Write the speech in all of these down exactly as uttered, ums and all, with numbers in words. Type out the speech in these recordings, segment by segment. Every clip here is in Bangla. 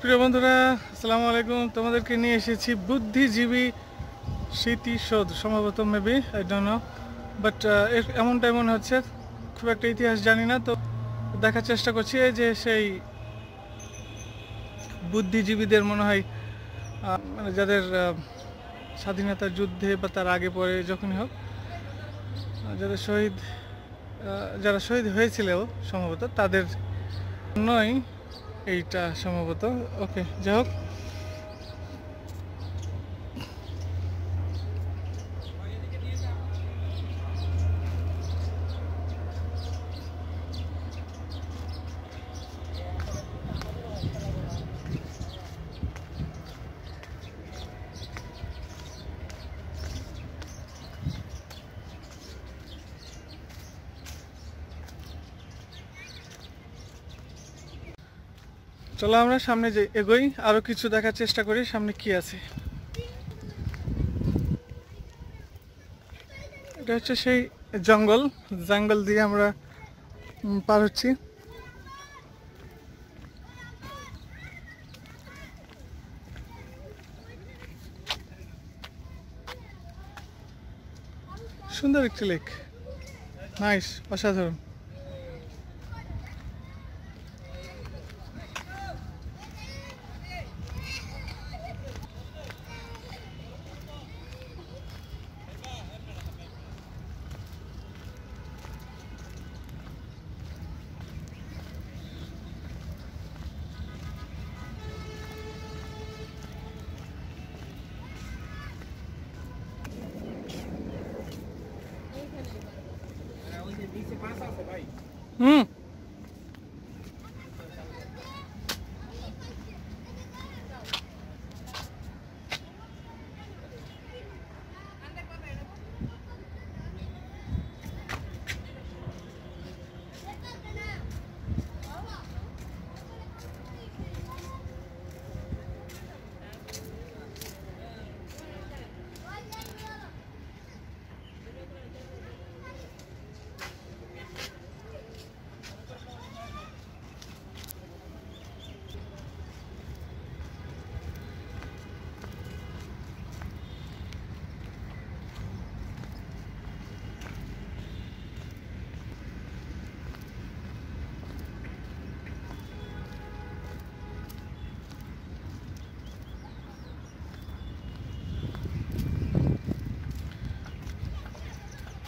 প্রিয় বন্ধুরা, আসসালামু আলাইকুম। তোমাদেরকে নিয়ে এসেছি বুদ্ধিজীবী স্মৃতিসৌধ, সম্ভবত maybe I don't know, but এমনটাই মনে হচ্ছে। খুব একটা ইতিহাস জানি না, তো দেখার চেষ্টা করছি। এই যে সেই বুদ্ধিজীবীদের, মনে হয় মানে যাদের স্বাধীনতার যুদ্ধে বা তার আগে পরে যখনই হোক, যাদের শহীদ যারা শহীদ হয়েছিল সম্ভবত তাদের নয় এইটা, সম্ভবত। ওকে, যাই হোক, চলো আমরা সামনে যে এগোই, আরো কিছু দেখার চেষ্টা করি সামনে কি আছে। এটা হচ্ছে সেই জঙ্গল, জঙ্গল দিয়ে আমরা পার হচ্ছি। সুন্দর একটি লেক, নাইস, অসাধারণ। হুম,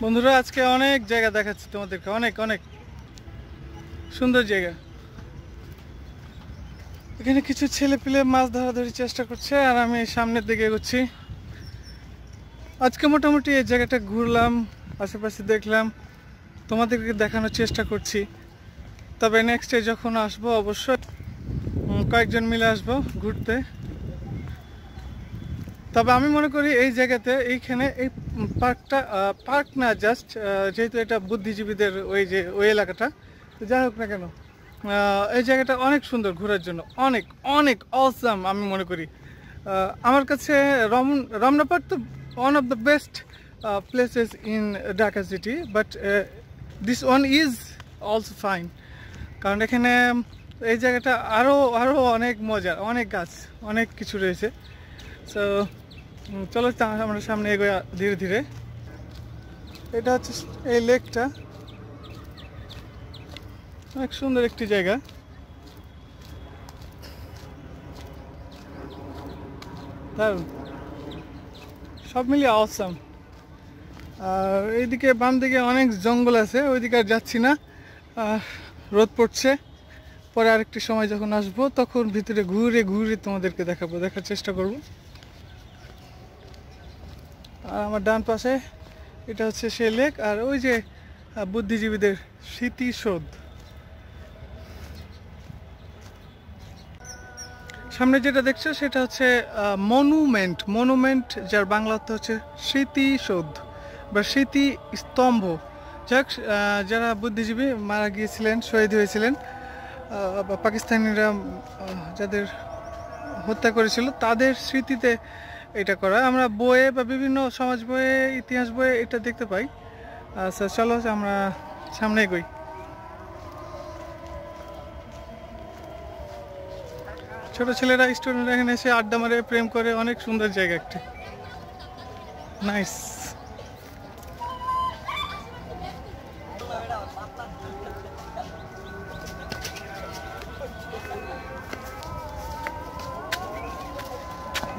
বন্ধুরা আজকে অনেক জায়গা দেখাচ্ছি তোমাদেরকে, অনেক অনেক সুন্দর জায়গা। এখানে কিছু ছেলে পেলে মাছ ধরাধরি চেষ্টা করছে, আর আমি সামনের দিকে এগোচ্ছি। আজকে মোটামুটি এই জায়গাটা ঘুরলাম, আশেপাশে দেখলাম, তোমাদেরকে দেখানোর চেষ্টা করছি। তবে নেক্সটে যখন আসবো অবশ্যই কয়েকজন মিলে আসবো ঘুরতে। তবে আমি মনে করি এই জায়গাতে, এইখানে এই পার্কটা, পার্ক না জাস্ট, যেহেতু এটা বুদ্ধিজীবীদের ওই যে ওই এলাকাটা, যাই হোক না কেন, এই জায়গাটা অনেক সুন্দর ঘোরার জন্য, অনেক অনেক অসাম আমি মনে করি। আমার কাছে রম রমনা পার্ক তো one of the best places in Dhaka city, but this one is also fine. কারণ এখানে এই জায়গাটা আরও আরও অনেক মজার, অনেক গাছ, অনেক কিছু রয়েছে। সো চলো আমরা সামনে এগোয় ধীরে ধীরে। এটা হচ্ছে এই লেকটা, অনেক সুন্দর একটি জায়গা। সব মিলিয়ে অসাম। আর এইদিকে বাম দিকে অনেক জঙ্গল আছে, ওইদিকে আর যাচ্ছি না, রোদ পড়ছে। পরে আরেকটি সময় যখন আসবো তখন ভিতরে ঘুরে ঘুরে তোমাদেরকে দেখাবো, দেখার চেষ্টা করবো। আর আমার ডান পাশে এটা হচ্ছে সেই লেক, আর ওই যে বুদ্ধিজীবীদের স্মৃতিসৌধ। সামনে যেটা দেখছো সেটা হচ্ছে মনুমেন্ট, মনুমেন্ট যার বাংলা অর্থ হচ্ছে স্মৃতিসৌধ বা স্মৃতি স্তম্ভ। যাক, যারা বুদ্ধিজীবী মারা গিয়েছিলেন, শহীদ হয়েছিলেন, বা পাকিস্তানিরা যাদের হত্যা করেছিল, তাদের স্মৃতিতে এটা করা। আমরা বইয়ে বা বিভিন্ন সমাজ বইয়ে, ইতিহাস বইয়ে এটা দেখতে পাই। আচ্ছা চলো আমরা সামনে এগোই। ছোট ছেলেরা স্টুডেন্টরা এখানে এসে আড্ডা মারে, প্রেম করে, অনেক সুন্দর জায়গা একটি। নাইস।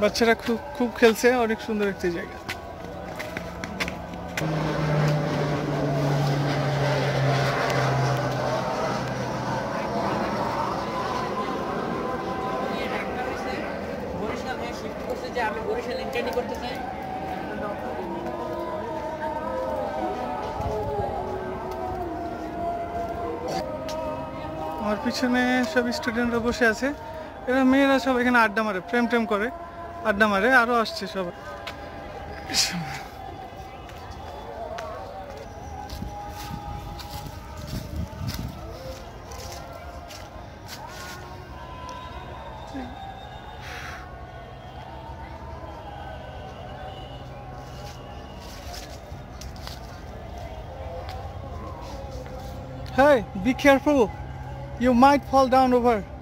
বাচ্চারা খুব খুব খেলছে, অনেক সুন্দর একটি জায়গা। আমার পিছনে সব স্টুডেন্টরা বসে আছে, এরা মেয়েরা সব এখানে আড্ডা মারে, প্রেম প্রেম করে আড্ডা মারে, আরো আসছে সব। Hey, be careful. You might fall down over.